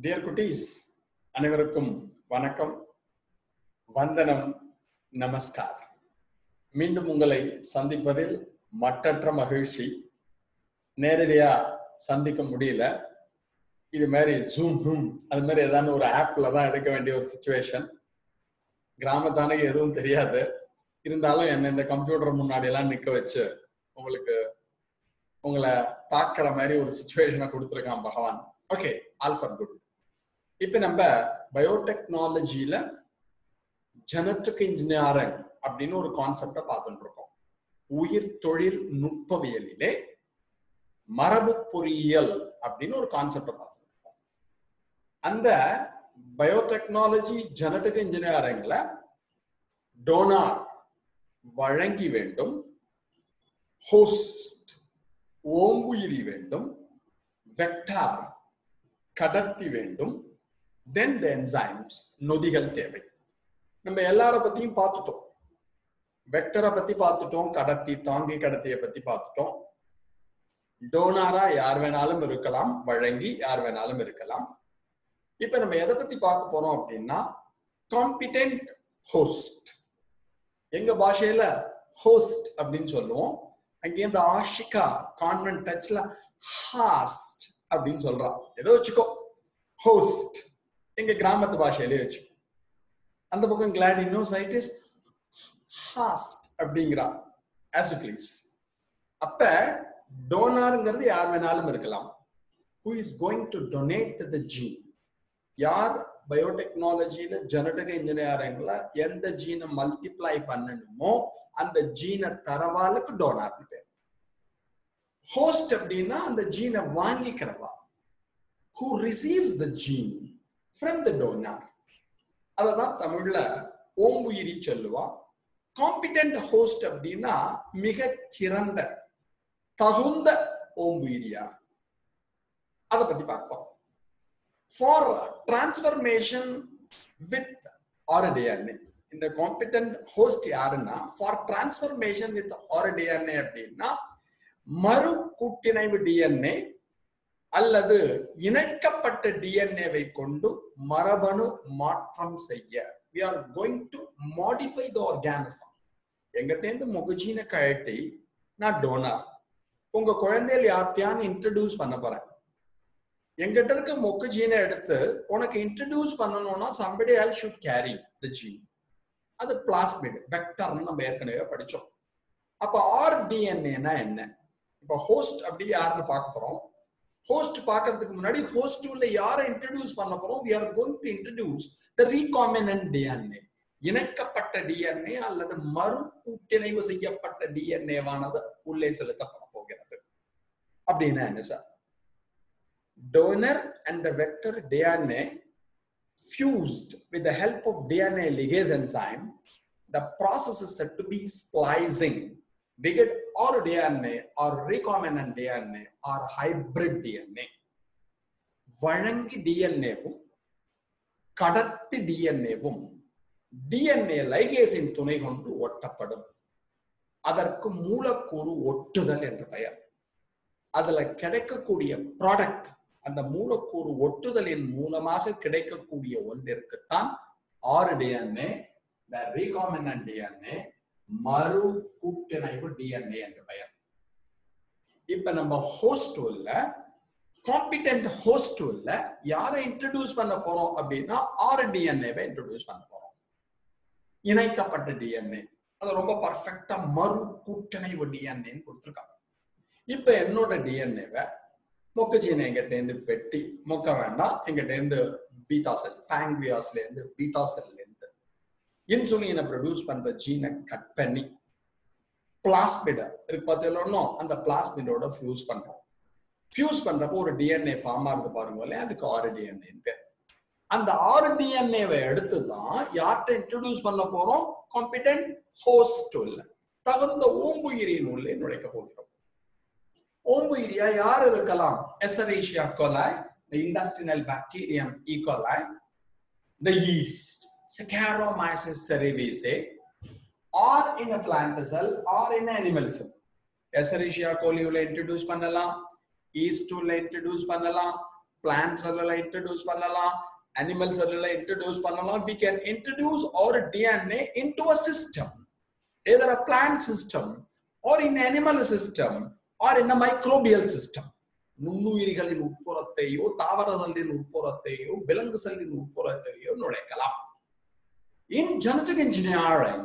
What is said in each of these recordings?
Dear குட்டீஸ், அனைவருக்கும் வணக்கம், வந்தனம், நமஸ்கார். மீண்டும் உங்களை சந்திப்பதில் மற்றற்ற மகிழ்ச்சி. நேரடியா சந்திக்க முடியல, இது மாதிரி ஜூம் அது மாதிரி ஏதாவது ஒரு ஆப்ல தான் எடுக்க வேண்டிய ஒரு சிச்சுவேஷன். கிராமத்தானுக்கு எதுவும் தெரியாது, இருந்தாலும் என்ன இந்த கம்ப்யூட்டர் முன்னாடி எல்லாம் நிக்க வச்சு உங்களை தாக்குற மாதிரி ஒரு சிச்சுவேஷனை கொடுத்துருக்கான் பகவான். Okay, all for good. இப்ப நம்ம பயோடெக்னாலஜியில ஜெனட்டிக் இன்ஜினியரிங் அப்படின்னு ஒரு கான்செப்ட பார்த்துட்டு இருக்கோம். உயிர் தொழில் நுட்பவியலிலே மரபு பொறியியல் அப்படின்னு ஒரு கான்செப்ட பார்த்துட்டு இருக்கோம். அந்த பயோடெக்னாலஜி ஜெனட்டிக் இன்ஜினியரிங்ல டோனார் வழங்கி வேண்டும், ஹோஸ்ட் ஓம்புயிரி வேண்டும், வெக்டார் கடத்தி வேண்டும், then the enzymes நொதிகள் தேவை. நம்ம எல்லார பத்தியும் பார்த்துட்டோம், வெக்டரை பத்தி பார்த்துட்டோம், கடத்தி தாங்கி கடத்தியை பத்தி பார்த்துட்டோம். டோனாரா யார் வேணாலும் இருக்கலாம், வழங்கி யார் வேணாலும் இருக்கலாம். இப்ப நம்ம எதை பத்தி பார்க்க போறோம் அப்படின்னா காம்பிடென்ட் ஹோஸ்ட். எங்க பாஷையில ஹோஸ்ட் அப்படின்னு சொல்லுவோம், அங்கே இந்த ஆஷிகா கான்வென்ட் டச்ல ஹாஸ்ட் அப்படின்னு சொல்றான். ஏதோ வச்சுக்கோ ஹோஸ்ட், எங்க கிராமத்து பாஷையிலே வச்சு. அந்த பக்கம் கிளாடினோ சைட்டிஸ்ட் ஹாஸ்ட் அப்படிங்கிறான். அப்ப டோனாருங்கிறது யார் வேணாலும் இருக்கலாம். Who is going to donate the gene? யார் பயோடெக்னாலஜியில ஜெனட்டிக் இன்ஜினியரிங்ல எந்த ஜீனை மல்டிப்ளை பண்ணணுமோ அந்த ஜீனை தரவாளுக்கு டோனார்னு பேர். ஹோஸ்ட் அப்படின்னா அந்த ஜீனை வாங்கிக்கிறவா, who receives the gene from the donor. அதான் தமிழ்ல ஓம்புயிரி சொல்லுவா. காம்பிடென்ட் ஹோஸ்ட் அப்படின்னா மிக சிறந்த தகுந்த ஓம்புயிரியா, அதை பத்தி பார்ப்போம். For transformation with RDNA, இந்த காம்பிடென்ட் ஹோஸ்ட் யாருன்னா for transformation with RDNA அப்படின்னா மறு கூட்டிணைவு டிஎன்ஏ அல்லது இணைக்கப்பட்ட டிஎன்ஏவை கொண்டு மரபணு மாற்றம் செய்ய. we are going to modify the organism. எங்கிட்டேந்து முகஜீனை கழட்டி நான் டோனார், உங்க குழந்தைகள் யார்ட்டையான்னு இன்ட்ரடியூஸ் பண்ண போறேன். எங்கிட்ட இருக்க முகஜீனை எடுத்து உனக்கு இன்ட்ரடியூஸ் பண்ணணும்னா somebody else should carry the gene. அது பிளாஸ்மிட் வெக்டார்னு நம்ம ஏற்கனவே படிச்சோம். அப்ப ஆர்டிஎன்ஏனா என்ன? இப்ப ஹோஸ்ட் அப்படி யாருன்னு பார்க்க போறோம். ஹோஸ்ட் பார்க்கறதுக்கு முன்னாடி ஹோஸ்ட் உள்ள யாரை இன்ட்ரடியூஸ் பண்ண போறோம்? we are going to introduce the recombinant DNA. இணைக்கப்பட்ட டிஎன்ஏ அல்லது மறு கூட்டிணைவு செய்யப்பட்ட டிஎன்ஏவானது உள்ளே செலுத்தப்பட போகிறது. அப்படின்னா என்ன sir? Donor and the vector DNA fused with the help of DNA ligase enzyme. The process is said to be splicing. We get or DNA or recombinant DNA or hybrid DNA. வழங்கி DNAவும் கடத்தி DNAவும் DNA லைகேஸின் துணை கொண்டு ஒட்டப்படும். அதற்கு மூலக்கூறு ஒட்டுதல் என்ற பெயர். அதுல கிடைக்கக்கூடிய ப்ராடக்ட், அந்த மூலக்கூறு ஒட்டுதலின் மூலமாக கிடைக்கக்கூடிய ஒன்றிற்குத்தான் RDNA, the recombinant DNA, மறு கூட்டணைவு டிஎன்ஏ என்ற பெயர். இப்ப நம்ம ஹோஸ்ட் உள்ள காம்பிடென்ட் ஹோஸ்ட் உள்ள யாரை இன்ட்ரடியூஸ் பண்ண போறோம் அப்படின்னா ஆர்டிஎன்ஏவை இன்ட்ரடியூஸ் பண்ண போறோம். இணைக்கப்பட்ட டிஎன்ஏ அது ரொம்ப பர்ஃபெக்டா மறு கூட்டணைவு டிஎன்ஏன்னு கொடுத்துருக்காங்க. இப்ப என்னோட டிஎன்ஏவை மொக்கஜீனை எங்கிட்ட இருந்து வெட்டி, மொக்க வேண்டாம், எங்கிட்ட இருந்து பீட்டா செல், பாங்க்ரியாஸ்ல இருந்து பீட்டா செல்ல இருந்து இன்சுலினை ப்ரொடியூஸ் பண்ற ஜீனை கட் பண்ணி பிளாஸ்மிட் இருக்கு பார்த்தீங்களோ, அந்த பிளாஸ்மிடோட ஃபியூஸ் பண்றோம். ஃபியூஸ் பண்றப்போ ஒரு டிஎன்ஏ ஃபார்ம் ஆகுது பாருங்களே, அதுக்கு ஆர்டிஎன்ஏன்னு பேர். அந்த ஆர்டிஎன்ஏவை எடுத்து தான் யார்கிட்ட இன்ட்ரடியூஸ் பண்ண போறோம்? காம்பிடென்ட் ஹோஸ்ட் உள்ள தகுந்த ஓம்புயிரின் உள்ளே நுழைக்க போகிறோம். ஓம்புயிரியா யார் இருக்கலாம்? Escherichia coli, the intestinal bacterium E. coli, the yeast Saccharomyces cerevisiae, or in a plant cell or in an animal cell. Escherichia coli will introduce panala, yeast will introduce panala, plants alla introduce pannalam, animals alla introduce pannalam. We can introduce our DNA into a system, either a plant system or in animal system or in a microbial system. Nunnuirigalli nutkoratteyo, tavaradalli nutkoratteyo, vilangasalli nutkoratteyo nodekala. In genetic engineering,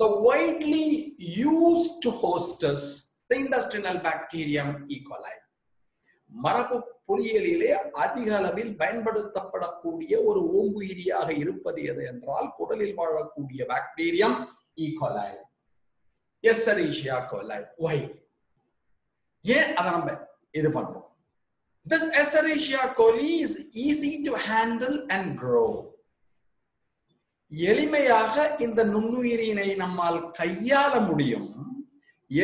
the widely used hostess, the intestinal bacterium E. coli, மரபு பொறியியலிலே அதிக அளவில் பயன்படுத்தப்படக்கூடிய ஒரு ஓம்பு ஈரியாக இருப்பது எது என்றால் குடலில் வாழக்கூடிய bacterium E. coli, Escherichia coli. Why? ஏன் அதை நம்ம இது பண்றோம்? This Escherichia coli is easy to handle and grow. எளிமையாக இந்த நுண்ணுயிரினை நம்மால் கையாள முடியும்.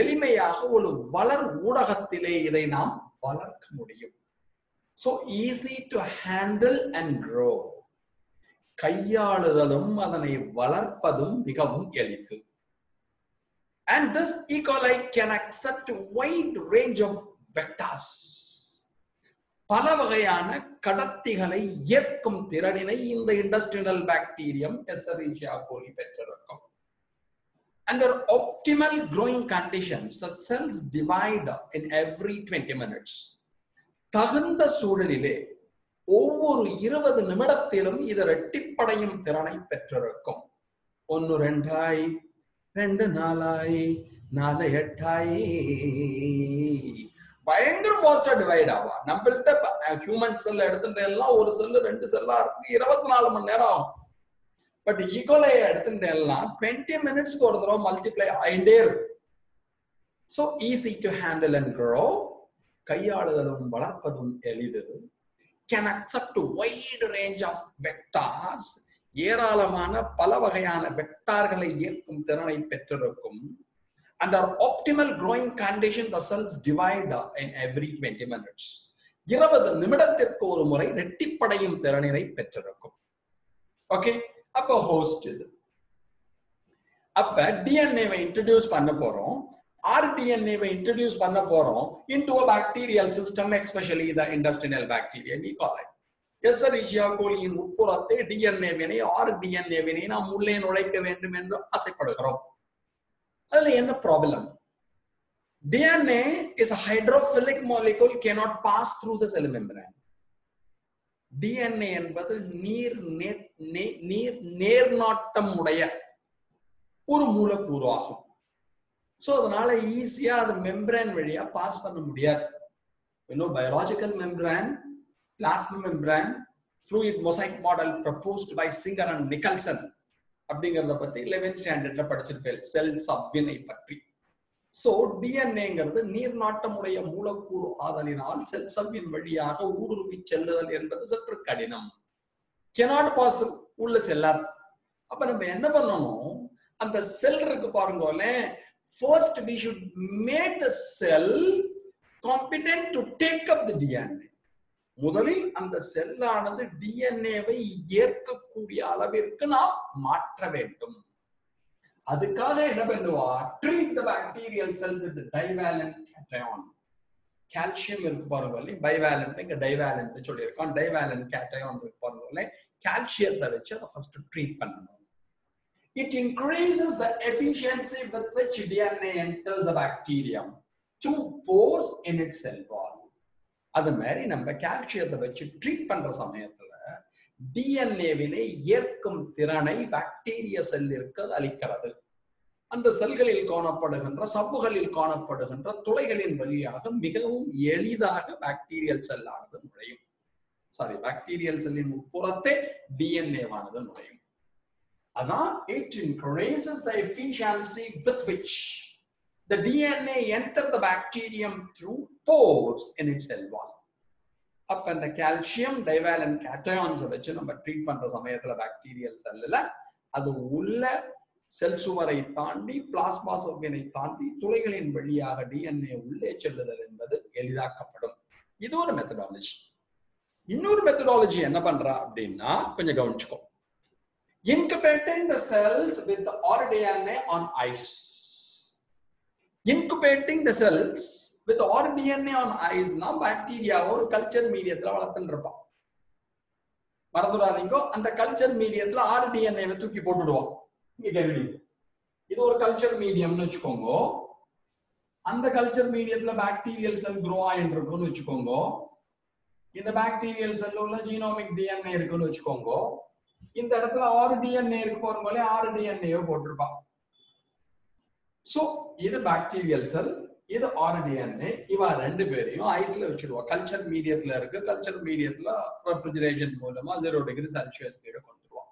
எளிமையாக ஒரு வளர் ஊடகத்திலே இதை நாம் வளர்க்க முடியும். So easy to handle and grow. கையாளுதலும் அதனை வளர்ப்பதும் மிகவும் எளிது. And this E. coli can accept a wide range of vectors. பல வகையான கடத்திகளை ஏற்கும் திறனினை இந்த இண்டஸ்ட்ரியல் பாக்டீரியம் Escherichia coli பெற்றிருக்கும். Under optimal growing conditions, the cells divide in every 20 minutes. தகுந்த சூழலிலே ஒவ்வொரு 20 நிமிடத்திலும் இது ரெட்டிப்படையும் திறனை பெற்றிருக்கும். 1 2 2 4 4 8 பயங்கர ஃபாஸ்டா டிவைட் ஆவா. நம்மள்ட்ட ஹியூமன் செல் எடுத்துட்டு எல்லாம் ஒரு செல் ரெண்டு செல்லா இருக்கு 24 மணி நேரம் ஆகும். But E. coli எடுத்துட்டு எல்லாம் 20 மினிட்ஸ்க்கு ஒரு தடவை மல்டிப்ளை ஆயிண்டே இருக்கும். So easy to handle and grow, கையாளுதலும் வளர்ப்பதும் எளிது. Can accept a wide range of vectors, ஏராளமான பல வகையான வெக்டார்களை ஏற்கும் திறனை பெற்றிருக்கும். Under optimal growing condition, the cells divide in every 20 minutes. 20 நிமிடத்திற்கு ஒரு முறை ரெட்டிப்படையும் திறனை பெற்றிருக்கும். Okay, அப்ப ஹோஸ்ட் இது. அப்ப DNAவை இன்ட்ரோடியூஸ் பண்ண போறோம், rDNAவை இன்ட்ரோடியூஸ் பண்ண போறோம் into a bacterial system, especially the intestinal bacteria E. coli. Escherichia coliயின் உட்புறத்தை DNAவினை rDNAவினை நாம் உள்ளே நுழைக்க வேண்டும் என்று ஆசைப்படுகிறோம். The problem. DNA is a hydrophilic molecule, cannot pass through the cell membrane. DNA என்பது நீர் நேர்நாட்டம் உடைய ஒரு மூலக்கூறு ஆகும். சோ அதனால ஈஸியா அந்த மெம்பரேன் வழியா பாஸ் பண்ண முடியாது. You know, biological membrane, plasma membrane, fluid mosaic model proposed by Singer and Nicholson. அப்படிங்கறத பத்தி 11th ஸ்டாண்டர்ட்ல படிச்சிருப்பேன், செல் சவ்வினை பற்றி. சோ டிஎன்ஏங்கிறது நீர்நாட்டமுடைய மூலக்கூறு ஆதலினால் செல் சவ்வின் வழியாக ஊடுருவி செல்லுதல் என்பது சற்று கடினம். cannot pass through, உள்ள செல்லாது. அப்ப நம்ம என்ன பண்ணணும், அந்த செல் இருக்கு பாருங்கோலே, first we should make the cell competent to take up the DNA. முதலில் அந்த செல்லானது டிஎன்ஏவை ஏற்கக்கூடிய அளவிற்கு நாம் மாற்ற வேண்டும். அதுக்காக என்ன பண்ணுவா, treat the bacterial cell with the divalent cation. Calcium இருக்கு பாருங்கல்ல, bivalent இங்க divalent சொல்லிருக்கான், divalent cation இருக்கு பாருங்கல்ல, கால்சியத்தை வச்சு அத ஃபர்ஸ்ட் ட்ரீட் பண்ணணும். It increases the efficiency with which DNA enters the bacterium through pores in its cell wall. அது மாதிரி நம்ம கால்சியத்தை வச்சு ட்ரீட் பண்ற சமயத்துல டிஎன்ஏவினை ஏற்கும் திறனை பாக்டீரிய செல்லிற்கு அளிக்கிறது. அந்த செல்களில் காணப்படுகின்ற சவ்வுகளில் காணப்படுகின்ற துளைகளின் வழியாக மிகவும் எளிதாக பாக்டீரியல் செல்லானது நுழையும். பாக்டீரியல் செல்லின் உட்புறத்தை டிஎன்ஏவானது நுழையும். அதான் it increases the efficiency with which the DNA enters the bacterium through pores in its cell wall. Up and the calcium divalent cations which we treat pandra samayathila bacterial cell la adu ulla cell suvarai taandi plasma surface ai taandi thulaigalin valiyaga DNA ulle selludal endru elidakkapadum. Idu oru methodology. Innoru methodology enna pandra appadina konja gavinchiko. Incubating the cells with rDNA on ice. Incubating the cells with odd DNA on eyes na bacteria or culture media la valathendirpa maranduradingo and culture media la odd DNA va thooki potuduvom inge kavini idu or culture medium nu vechukongo and culture media la bacterial cell grow aayirukku nu vechukongo in the bacterial cell la genomic DNA irukku nu vechukongo inda edathula odd DNA irukku porumole odd DNA va potirpa so idu bacterial cell இது RDNA இவா ரெண்டு பேரையும் ஐஸ்ல வெச்சிடுவா culture மீடியத்துல இருக்கு culture மீடியத்துல refrigeration மூலமா 0 degree Celsius கிட்ட கொண்டுடுவா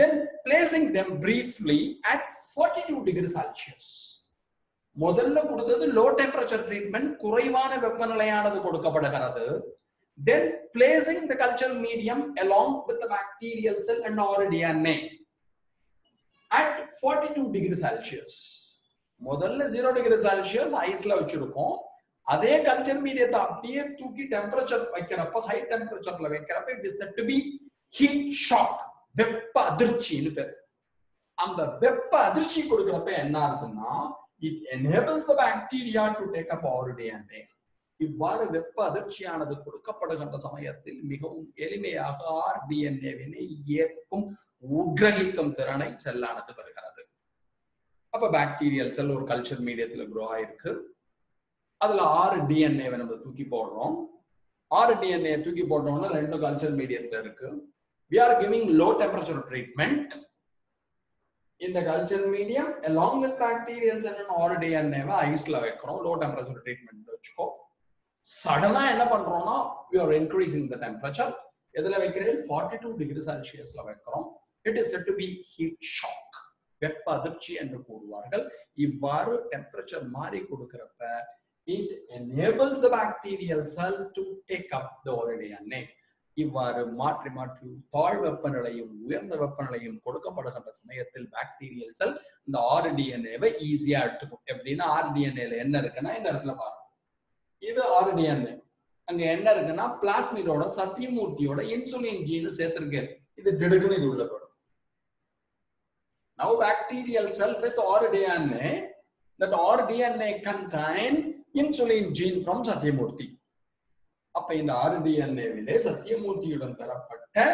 then placing them briefly at 42 degree Celsius முதல்ல கொடுத்தது லோ டெம்பரேச்சர் ட்ரீட்மென்ட் குறைவான வெப்பநிலையானது கொடுக்கப்படுகிறது then placing the culture medium along with the bacterial cell and RDNA at 42 degree Celsius முதல்ல 0 டிகிரி செல்சியஸ் ஐஸ்ல வச்சிருக்கோம் அதே கல்ச்சர் மீடியத்தை அப்படியே தூக்கி டெம்பரேச்சர் வைக்கிறப்ப ஹை டெம்பரேச்சர்ல வைக்கிறப்ப it is to be heat shock வெப்ப அதிர்ச்சின்னு பேரு அந்த வெப்ப அதிர்ச்சி கொடுக்கிறப்ப என்ன ஆகுதுன்னா it enables the bacteria to take up our DNA இவ்வாறு வெப்ப அதிர்ச்சியானது கொடுக்கப்படுகின்ற சமயத்தில் மிகவும் எளிமையாக RDNAவினை ஏற்கும் உட்கிரகிக்கும் திறனை செல்லானது பெறுகிறது அப்ப பாக்டீரியல் செல் ஒரு கல்ச்சர் மீடியத்துல grow ஆயிருக்கு அதுல RDNA நம்ம தூக்கி போடுறோம் RDNA தூக்கி போடுறோம்னா ரெண்டு கல்ச்சர் மீடியத்துல இருக்கு we are giving low temperature treatment in the culture medium along with bacterial cell and RDNA வை ஐஸ்ல வைக்கிறோம் low temperature treatment வெச்சுக்கோ சடனா என்ன பண்றோம்னா we are increasing the temperature எதுல வைக்கிறேன் 42 டிகிரி செல்சியஸ்ல வைக்கிறோம் it is said to be heat shock வெப்ப அதிர்ச்சி என்று கூறுவார்கள் இவ்வாறு டெம்பரேச்சர் மாறி கொடுக்கிறப்ப it enables the bacterial cell to take up the RDNA இவ்வாறு மாற்றி மாற்றி தாழ் வெப்பநிலையும் உயர்ந்த வெப்பநிலையும் கொடுக்கப்படுகின்ற சமயத்தில் bacterial cell இந்த RDNAவை ஈஸியா எடுத்துக்கும் எப்படின்னா RDNA ல என்ன இருக்குன்னா இந்த இடத்துல பாருங்க இது RDNA அங்க என்ன இருக்குன்னா பிளாஸ்மிடோட சத்தியமூர்த்தியோட இன்சுலின் ஜீன் சேர்த்திருக்கு இது டெடுக்குன்னு இது உள்ள போடும் Now bacterial cell with RDNA, that RDNA contain insulin gene from Satyamurthy. Appa in the RDNA vile Satyamurthyudan therapatta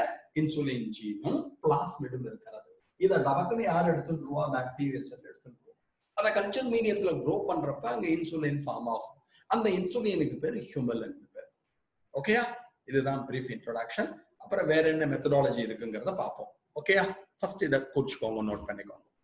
insulin gene plasmidum irukkaradhu. Idha namakkane yaar eduthundruva bacterial cell eduthundruva. Adha culture mediathula grow pandrappa anga insulin form aagum. And the insulin ku per humulin nu per. Okay ya? Idhaan brief introduction. Apra vera enna methodology irukkungiradha paapom. Okay ya? First, that coach call or not panic on.